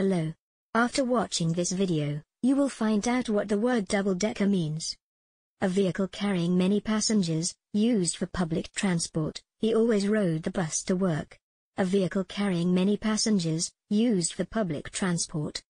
Hello. After watching this video, you will find out what the word double-decker means. A vehicle carrying many passengers, used for public transport. He always rode the bus to work. A vehicle carrying many passengers, used for public transport.